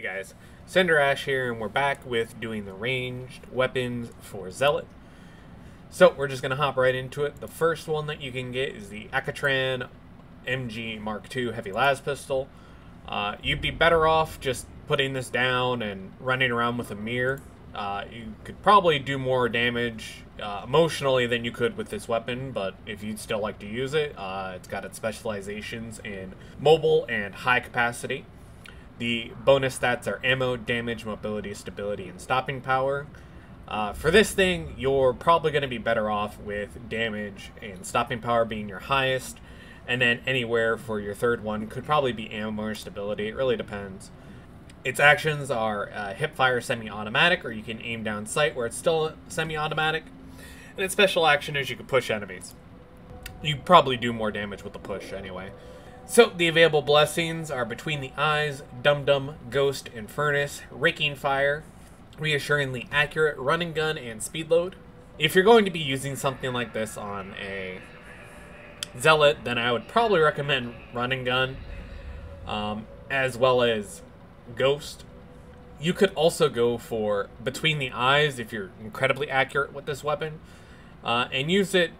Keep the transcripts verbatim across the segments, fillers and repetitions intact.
Hey guys, Cinder Ash here, and we're back with doing the ranged weapons for Zealot. So we're just going to hop right into it. The first one that you can get is the Accatran M G Mark two Heavy Las Pistol. Uh, you'd be better off just putting this down and running around with a mirror. Uh, you could probably do more damage uh, emotionally than you could with this weapon, but if you'd still like to use it, uh, it's got its specializations in mobile and high capacity. The bonus stats are ammo, damage, mobility, stability, and stopping power. Uh, for this thing, you're probably going to be better off with damage and stopping power being your highest, and then anywhere for your third one could probably be ammo or stability. It really depends. Its actions are uh, hipfire semi-automatic, or you can aim down sight where it's still semi-automatic, and its special action is you can push enemies. You probably do more damage with the push anyway. So, the available blessings are Between the Eyes, Dum Dum, Ghost, and Furnace, Raking Fire, Reassuringly Accurate, Running Gun, and Speed Load. If you're going to be using something like this on a Zealot, then I would probably recommend Running Gun, um, as well as Ghost. You could also go for Between the Eyes if you're incredibly accurate with this weapon, uh, and use it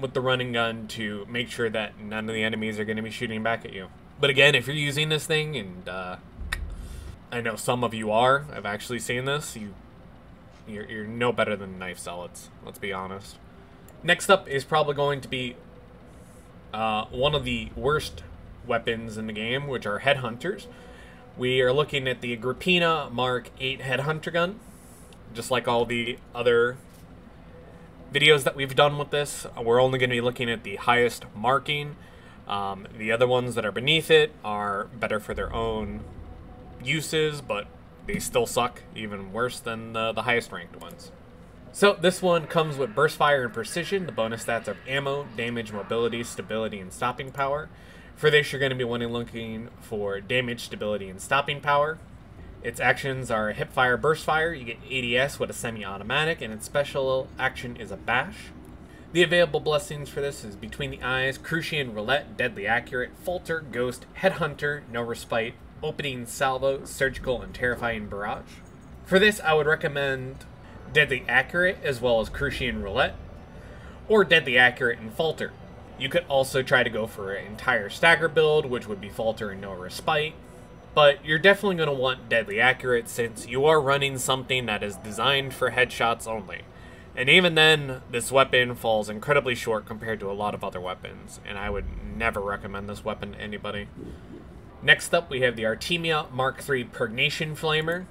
with the running gun to make sure that none of the enemies are going to be shooting back at you. But again, if you're using this thing, and uh, I know some of you are, I've actually seen this, you, you're, you're no better than knife zealots, let's be honest. Next up is probably going to be uh, one of the worst weapons in the game, which are headhunters. We are looking at the Agrippina Mark eight Headhunter gun. Just like all the other videos that we've done with this, we're only going to be looking at the highest marking. Um, the other ones that are beneath it are better for their own uses, but they still suck, even worse than the, the highest ranked ones. So this one comes with burst fire and precision, the bonus stats of ammo, damage, mobility, stability, and stopping power. For this, you're going to be wanting looking for damage, stability, and stopping power. Its actions are hipfire, burst fire, you get A D S with a semi-automatic, and its special action is a bash. The available blessings for this is Between the Eyes, Crucian Roulette, Deadly Accurate, Falter, Ghost, Headhunter, No Respite, Opening Salvo, Surgical, and Terrifying Barrage. For this, I would recommend Deadly Accurate as well as Crucian Roulette, or Deadly Accurate and Falter. You could also try to go for an entire stagger build, which would be Falter and No Respite. But you're definitely going to want Deadly Accurate since you are running something that is designed for headshots only. And even then, this weapon falls incredibly short compared to a lot of other weapons, and I would never recommend this weapon to anybody. Next up, we have the Artemia Mark three Purgation Flamer,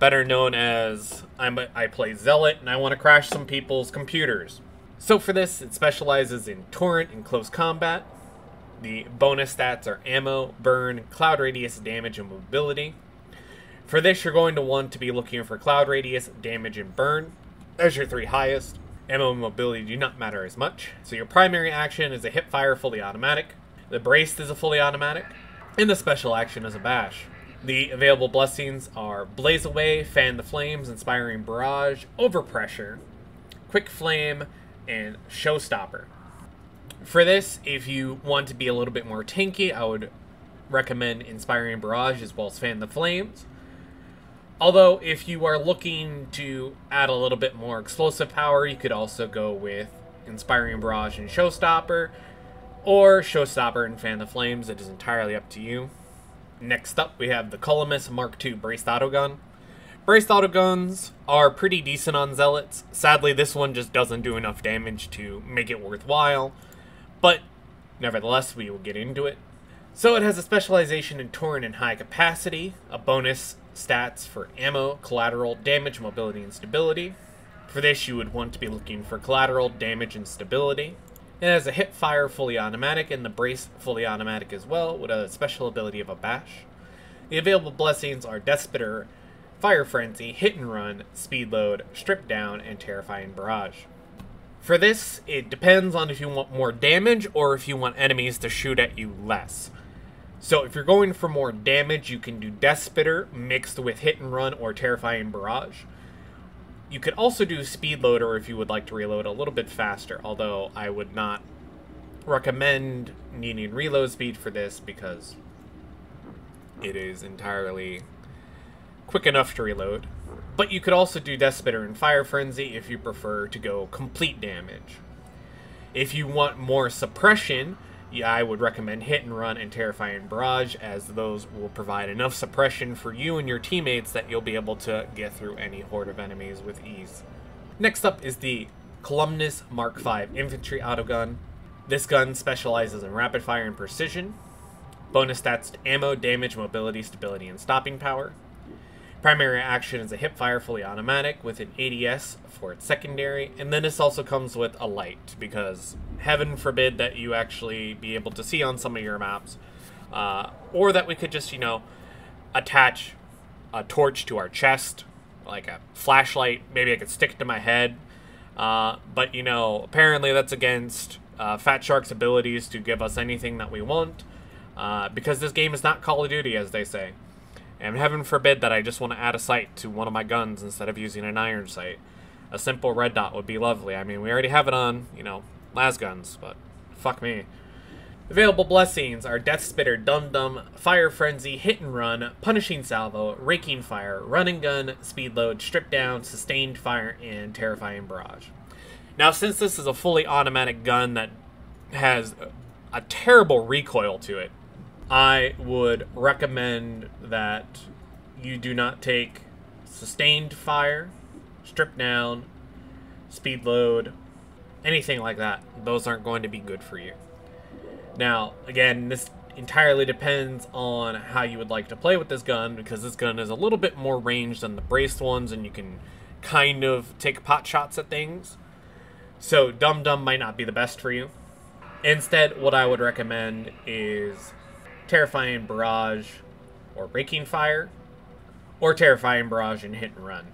better known as I'm a, I play Zealot and I want to crash some people's computers. So for this, it specializes in Torrent and Close Combat. The bonus stats are ammo, burn, cloud radius, damage, and mobility. For this, you're going to want to be looking for cloud radius, damage, and burn as your three highest. Ammo and mobility do not matter as much. So your primary action is a hipfire fully automatic. The braced is a fully automatic. And the special action is a bash. The available blessings are Blaze Away, Fan the Flames, Inspiring Barrage, Overpressure, Quick Flame, and Showstopper. For this, if you want to be a little bit more tanky, I would recommend Inspiring Barrage as well as Fan the Flames. Although, if you are looking to add a little bit more explosive power, you could also go with Inspiring Barrage and Showstopper, or Showstopper and Fan the Flames. It is entirely up to you. Next up, we have the Columnus Mark two Braced Auto Gun. Braced Auto Guns are pretty decent on Zealots. Sadly, this one just doesn't do enough damage to make it worthwhile. But, nevertheless, we will get into it. So it has a specialization in Torrent and High Capacity, a bonus stats for ammo, collateral, damage, mobility, and stability. For this, you would want to be looking for collateral, damage, and stability. It has a hipfire fully automatic and the brace fully automatic as well, with a special ability of a bash. The available blessings are Despitter, Fire Frenzy, Hit and Run, Speed Load, Strip Down, and Terrifying Barrage. For this, it depends on if you want more damage or if you want enemies to shoot at you less. So if you're going for more damage, you can do Despitter mixed with Hit and Run or Terrifying Barrage. You could also do Speed Loader if you would like to reload a little bit faster, although I would not recommend needing reload speed for this because it is entirely quick enough to reload, but you could also do Death Spitter and Fire Frenzy if you prefer to go complete damage. If you want more suppression, I would recommend Hit and Run and Terrifying Barrage, as those will provide enough suppression for you and your teammates that you'll be able to get through any horde of enemies with ease. Next up is the Columnus Mark five Infantry Autogun. This gun specializes in rapid fire and precision. Bonus stats to ammo, damage, mobility, stability, and stopping power. Primary action is a hip fire fully automatic with an A D S for its secondary, and then this also comes with a light, because heaven forbid that you actually be able to see on some of your maps, uh, or that we could just, you know, attach a torch to our chest, like a flashlight. Maybe I could stick it to my head, uh, but, you know, apparently that's against uh, Fat Shark's abilities to give us anything that we want, uh, because this game is not Call of Duty, as they say. And heaven forbid that I just want to add a sight to one of my guns instead of using an iron sight. A simple red dot would be lovely. I mean, we already have it on, you know, las guns, but fuck me. Available blessings are Death Spitter, Dum Dum, Fire Frenzy, Hit and Run, Punishing Salvo, Raking Fire, Run and Gun, Speed Load, Strip Down, Sustained Fire, and Terrifying Barrage. Now, since this is a fully automatic gun that has a terrible recoil to it, I would recommend that you do not take Sustained Fire, Strip Down, Speed Load, anything like that. Those aren't going to be good for you. Now, again, this entirely depends on how you would like to play with this gun, because this gun is a little bit more range than the braced ones, and you can kind of take pot shots at things. So Dum Dum might not be the best for you. Instead, what I would recommend is Terrifying Barrage or Raking Fire, or Terrifying Barrage and Hit and Run.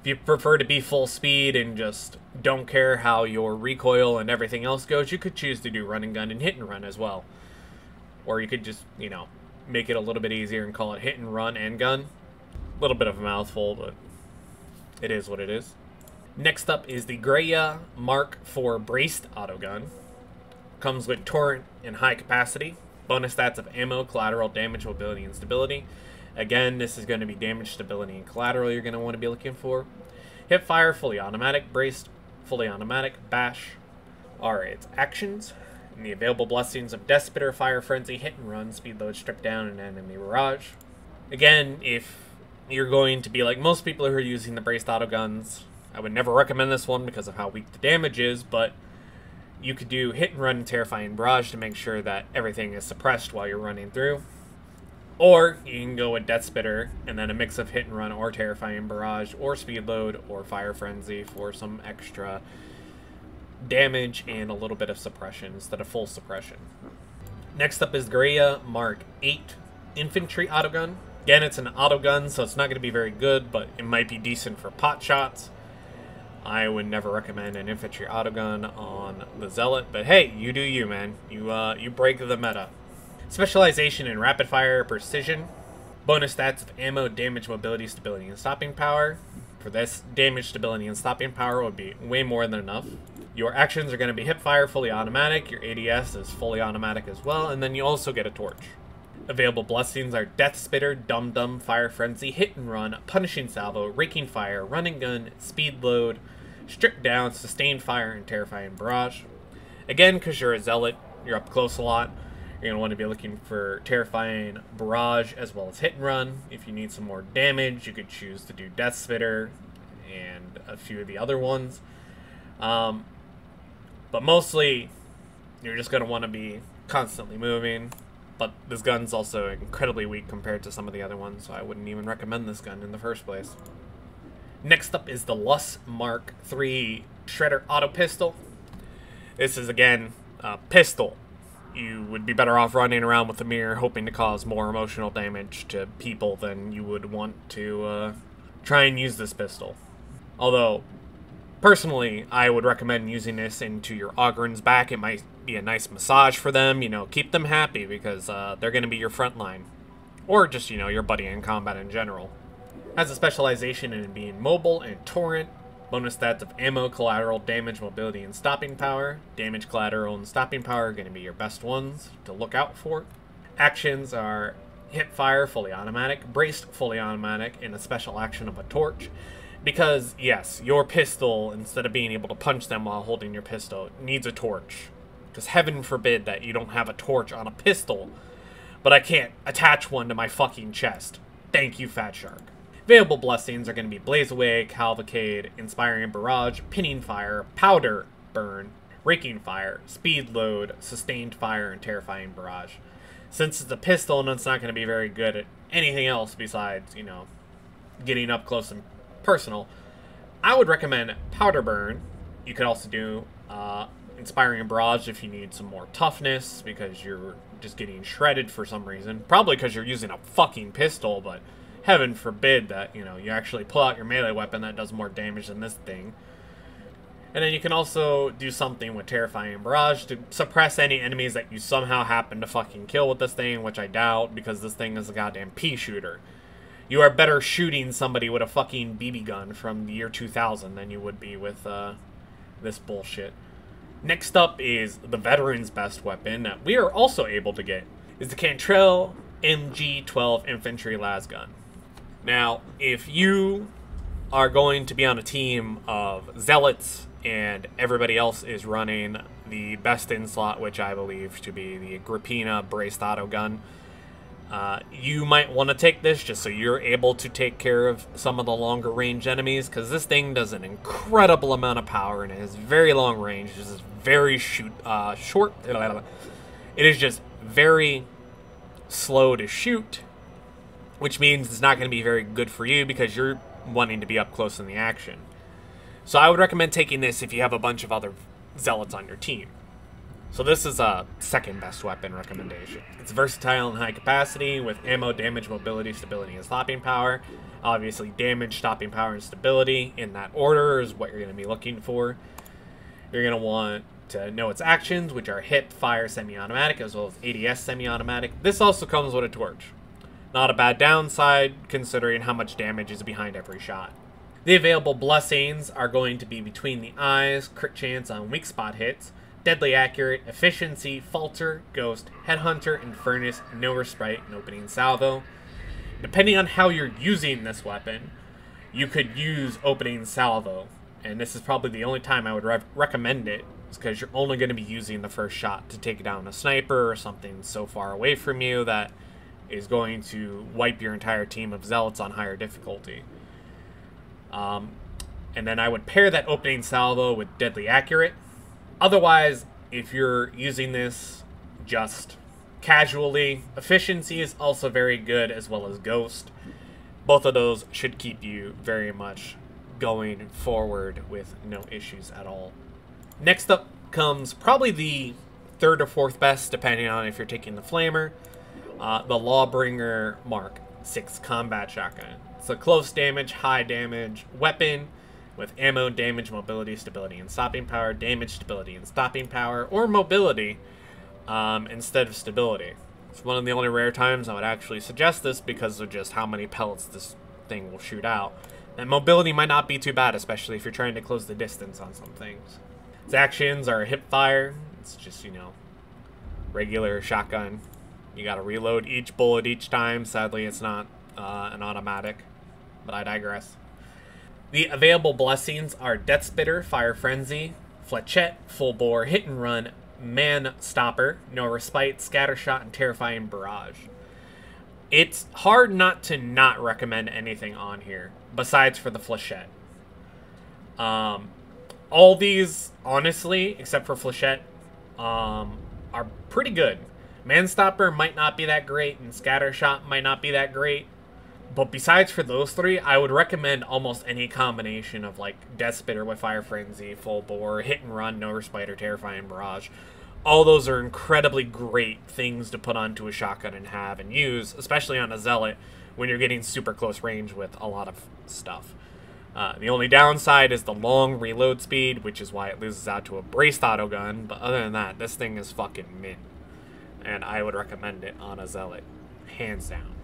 If you prefer to be full speed and just don't care how your recoil and everything else goes, you could choose to do Run and Gun and Hit and Run as well. Or you could just, you know, make it a little bit easier and call it Hit and Run and Gun. A little bit of a mouthful, but it is what it is. Next up is the Graia Mark four Braced Auto Gun. Comes with Torrent and High Capacity. Bonus stats of ammo, collateral, damage, mobility, and stability. Again, this is going to be damage, stability, and collateral you're going to want to be looking for. Hip fire, fully automatic, braced, fully automatic, bash are its actions. And the available blessings of Death Spitter, Fire Frenzy, Hit and Run, Speed Load, Strip Down, and Enemy Barrage. Again, if you're going to be like most people who are using the braced auto guns, I would never recommend this one because of how weak the damage is, but you could do Hit and Run and Terrifying Barrage to make sure that everything is suppressed while you're running through. Or you can go with Death Spitter and then a mix of Hit and Run or Terrifying Barrage or Speed Load or Fire Frenzy for some extra damage and a little bit of suppression instead of full suppression. Next up is Graia Mark eight Infantry Autogun. Again, it's an autogun, so it's not going to be very good, but it might be decent for pot shots. I would never recommend an infantry autogun on the Zealot, but hey, you do you, man. You uh, you break the meta. Specialization in rapid fire precision. Bonus stats of ammo, damage, mobility, stability, and stopping power. For this, damage, stability, and stopping power would be way more than enough. Your actions are going to be hip fire, fully automatic. Your A D S is fully automatic as well, and then you also get a torch. Available blessings are Death Spitter, Dum Dum, Fire Frenzy, Hit and Run, Punishing Salvo, Raking Fire, Run and Gun, Speed Load, Strip Down, Sustained Fire, and Terrifying Barrage. Again, because you're a Zealot, you're up close a lot, you're going to want to be looking for Terrifying Barrage as well as Hit and Run. If you need some more damage, you could choose to do Death Spitter and a few of the other ones. Um, but mostly, you're just going to want to be constantly moving. But this gun's also incredibly weak compared to some of the other ones, so I wouldn't even recommend this gun in the first place. Next up is the Lus Mark three Shredder Auto Pistol. This is, again, a pistol. You would be better off running around with a mirror hoping to cause more emotional damage to people than you would want to uh, try and use this pistol. Although, personally, I would recommend using this into your Ogryn's back. It might be a nice massage for them, you know, keep them happy because uh, they're going to be your front line. Or just, you know, your buddy in combat in general. Has a specialization in being mobile and torrent. Bonus stats of ammo, collateral, damage, mobility, and stopping power. Damage, collateral, and stopping power are going to be your best ones to look out for. Actions are hipfire, fully automatic, braced, fully automatic, and a special action of a torch. Because, yes, your pistol, instead of being able to punch them while holding your pistol, needs a torch. Because heaven forbid that you don't have a torch on a pistol, but I can't attach one to my fucking chest. Thank you, Fat Shark. Available blessings are going to be Blaze Away, Cavalcade, Inspiring Barrage, Pinning Fire, Powder Burn, Raking Fire, Speed Load, Sustained Fire, and Terrifying Barrage. Since it's a pistol and it's not going to be very good at anything else besides, you know, getting up close and personal, I would recommend Powder Burn. You could also do uh, Inspiring Barrage if you need some more toughness because you're just getting shredded for some reason. Probably because you're using a fucking pistol, but heaven forbid that, you know, you actually pull out your melee weapon that does more damage than this thing. And then you can also do something with Terrifying Barrage to suppress any enemies that you somehow happen to fucking kill with this thing, which I doubt because this thing is a goddamn pea shooter. You are better shooting somebody with a fucking B B gun from the year two thousand than you would be with uh, this bullshit. Next up is the veteran's best weapon that we are also able to get is the Kantrael M G twelve Infantry Las Gun. Now, if you are going to be on a team of zealots and everybody else is running the best in slot, which I believe to be the Agrippina Braced Auto Gun, uh, you might want to take this just so you're able to take care of some of the longer range enemies, because this thing does an incredible amount of power and it has very long range. This is very shoot uh, short. It is just very slow to shoot, which means it's not going to be very good for you because you're wanting to be up close in the action. So I would recommend taking this if you have a bunch of other zealots on your team. So this is a second best weapon recommendation. It's versatile and high capacity with ammo, damage, mobility, stability, and stopping power. Obviously damage, stopping power, and stability in that order is what you're going to be looking for. You're going to want to know its actions, which are hip, fire, semi-automatic, as well as A D S semi-automatic. This also comes with a torch. Not a bad downside, considering how much damage is behind every shot. The available blessings are going to be Between the Eyes, crit chance on weak spot hits, deadly accurate, efficiency, falter, ghost, headhunter, and furnace, no respite, and opening salvo. Depending on how you're using this weapon, you could use opening salvo, and this is probably the only time I would re recommend it, because you're only going to be using the first shot to take down a sniper or something so far away from you that is going to wipe your entire team of zealots on higher difficulty. Um, and then I would pair that opening salvo with deadly accurate. Otherwise, if you're using this just casually, efficiency is also very good, as well as ghost. Both of those should keep you very much going forward with no issues at all. Next up comes probably the third or fourth best, depending on if you're taking the flamer. Uh, the Lawbringer Mark six Combat Shotgun. It's a close damage, high damage weapon with ammo, damage, mobility, stability, and stopping power. Damage, stability, and stopping power, or mobility um, instead of stability. It's one of the only rare times I would actually suggest this because of just how many pellets this thing will shoot out. And mobility might not be too bad, especially if you're trying to close the distance on some things. Its actions are hip fire. It's just, you know, regular shotgun. You gotta reload each bullet each time. Sadly, it's not uh, an automatic, but I digress. The available blessings are Death Spitter, Fire Frenzy, Flechette, Full Bore, Hit and Run, Man Stopper, No Respite, Scattershot, and Terrifying Barrage. It's hard not to not recommend anything on here, besides for the Flechette. Um, all these, honestly, except for Flechette, um, are pretty good. Manstopper might not be that great, and Scattershot might not be that great. But besides for those three, I would recommend almost any combination of, like, Death Spitter with Fire Frenzy, Full Bore, Hit and Run, No Respite, or Terrifying Barrage. All those are incredibly great things to put onto a shotgun and have and use, especially on a Zealot, when you're getting super close range with a lot of stuff. Uh, the only downside is the long reload speed, which is why it loses out to a braced auto gun. But other than that, this thing is fucking mint. And I would recommend it on a Zealot, hands down.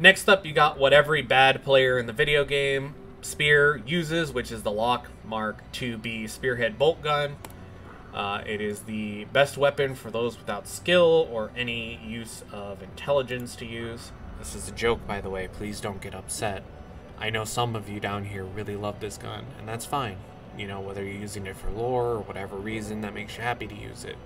Next up, you got what every bad player in the video game Spear uses, which is the Locke Mark two B Spearhead Boltgun. Uh, it is the best weapon for those without skill or any use of intelligence to use. This is a joke, by the way, please don't get upset. I know some of you down here really love this gun, and that's fine. You know, whether you're using it for lore or whatever reason that makes you happy to use it.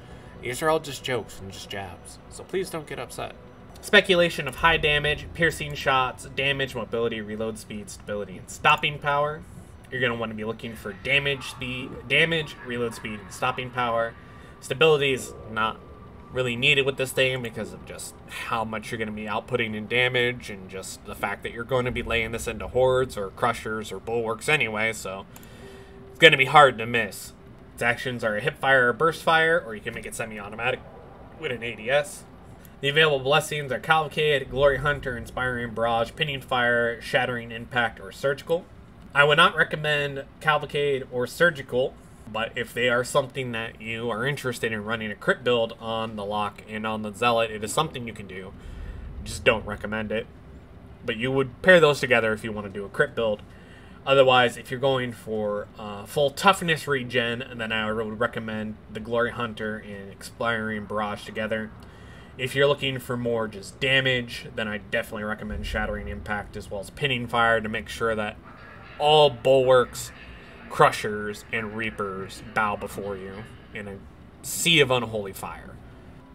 These are all just jokes and just jabs, so please don't get upset. Speculation of high damage, piercing shots, damage, mobility, reload speed, stability, and stopping power. You're going to want to be looking for damage, speed, damage, reload speed, and stopping power. Stability is not really needed with this thing because of just how much you're going to be outputting in damage and just the fact that you're going to be laying this into hordes or crushers or bulwarks anyway, so it's going to be hard to miss. Its actions are a hip fire or burst fire, or you can make it semi-automatic with an A D S. The available blessings are Cavalcade, Glory Hunter, Inspiring Barrage, Pinning Fire, Shattering Impact, or Surgical. I would not recommend Cavalcade or Surgical, but if they are something that you are interested in running a crit build on the Locke and on the Zealot, it is something you can do. Just don't recommend it. But you would pair those together if you want to do a crit build. Otherwise, if you're going for uh, full toughness regen, then I would recommend the Glory Hunter and Expiring Barrage together. If you're looking for more just damage, then I definitely recommend Shattering Impact as well as Pinning Fire to make sure that all bulwarks, crushers, and reapers bow before you in a sea of unholy fire.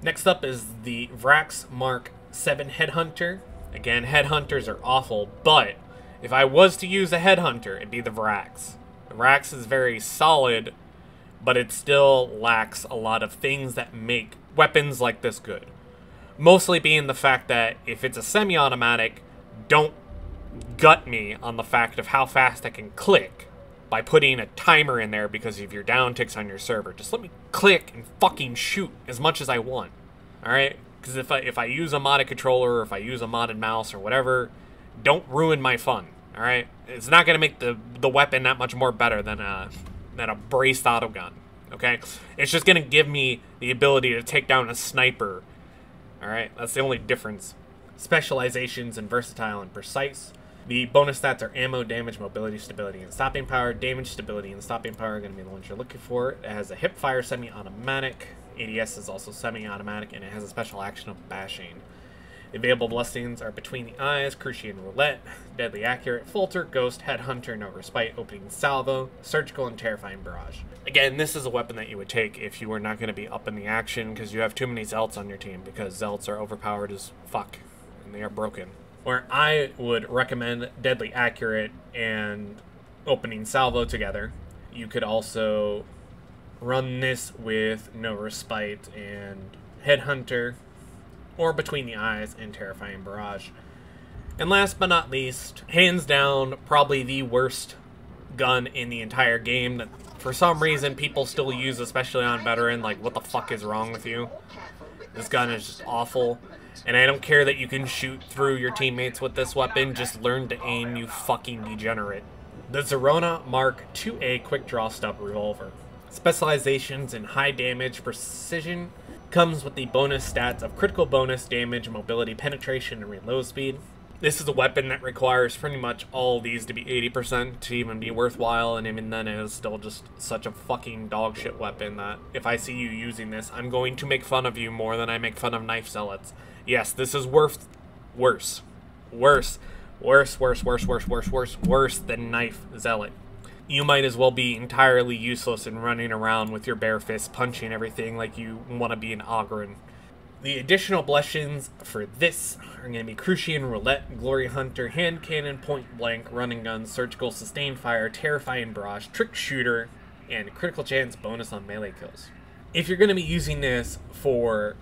Next up is the Vraks Mark seven Headhunter. Again, Headhunters are awful, but if I was to use a Headhunter, it'd be the Vraks. The Vraks is very solid, but it still lacks a lot of things that make weapons like this good. Mostly being the fact that if it's a semi-automatic, don't gut me on the fact of how fast I can click by putting a timer in there because of your downticks on your server. Just let me click and fucking shoot as much as I want, all right? Because if I, if I use a modded controller or if I use a modded mouse or whatever, don't ruin my fun, all right? It's not going to make the, the weapon that much more better than a, than a braced auto gun, okay? It's just going to give me the ability to take down a sniper. All right, that's the only difference. Specializations in versatile and precise. The bonus stats are ammo, damage, mobility, stability, and stopping power. Damage, stability, and stopping power are going to be the ones you're looking for. It has a hip fire semi-automatic. A D S is also semi-automatic, and it has a special action of bashing. The available blessings are Between the Eyes, Crucian Roulette, Deadly Accurate, Falter, Ghost, Headhunter, No Respite, Opening Salvo, Surgical, and Terrifying Barrage. Again, this is a weapon that you would take if you were not going to be up in the action because you have too many Zealots on your team, because Zealots are overpowered as fuck, and they are broken. Where I would recommend Deadly Accurate and Opening Salvo together. You could also run this with No Respite and Headhunter, or Between the Eyes and Terrifying Barrage. And last but not least, hands down, probably the worst gun in the entire game that for some reason people still use, especially on veteran. Like, what the fuck is wrong with you? This gun is just awful. And I don't care that you can shoot through your teammates with this weapon, just learn to aim, you fucking degenerate. The Zarona Mark two A Quick Draw Stub Revolver. Specializations in high damage, precision, comes with the bonus stats of critical bonus, damage, mobility, penetration, and reload speed. This is a weapon that requires pretty much all these to be eighty percent to even be worthwhile, and even then it is still just such a fucking dog shit weapon that if I see you using this, I'm going to make fun of you more than I make fun of knife zealots. Yes, this is worth worse. Worse. Worse, worse, worse, worse, worse, worse, worse than knife zealot. You might as well be entirely useless and running around with your bare fist punching everything like you want to be an Ogryn. The additional blessings for this are going to be Crucian Roulette, Glory Hunter, Hand Cannon, Point Blank, Running Gun, Surgical, Sustained Fire, Terrifying Barrage, Trick Shooter, and Critical Chance bonus on melee kills. If you're going to be using this for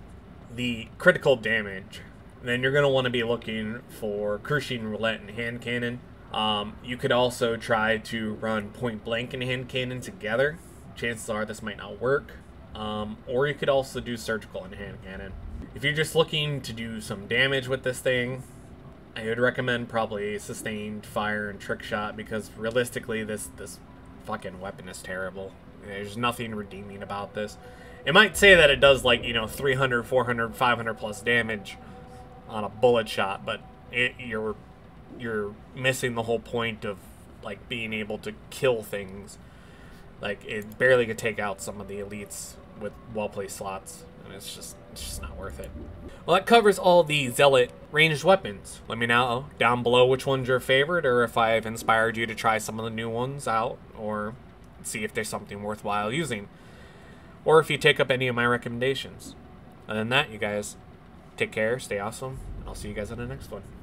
the critical damage, then you're going to want to be looking for Crucian Roulette and Hand Cannon. Um, you could also try to run Point Blank and Hand Cannon together. Chances are this might not work. Um, or you could also do Surgical and Hand Cannon. If you're just looking to do some damage with this thing, I would recommend probably Sustained Fire and Trick Shot, because realistically this, this fucking weapon is terrible. There's nothing redeeming about this. It might say that it does, like, you know, three hundred, four hundred, five hundred plus damage on a bullet shot, but it, you're you're missing the whole point of, like, being able to kill things. Like, it barely could take out some of the elites with well-placed slots, and it's just It's just not worth it. Well, that covers all the Zealot ranged weapons. Let me know down below which one's your favorite, or if I've inspired you to try some of the new ones out, or see if there's something worthwhile using, or if you take up any of my recommendations. Other than that, you guys take care, stay awesome, and I'll see you guys in the next one.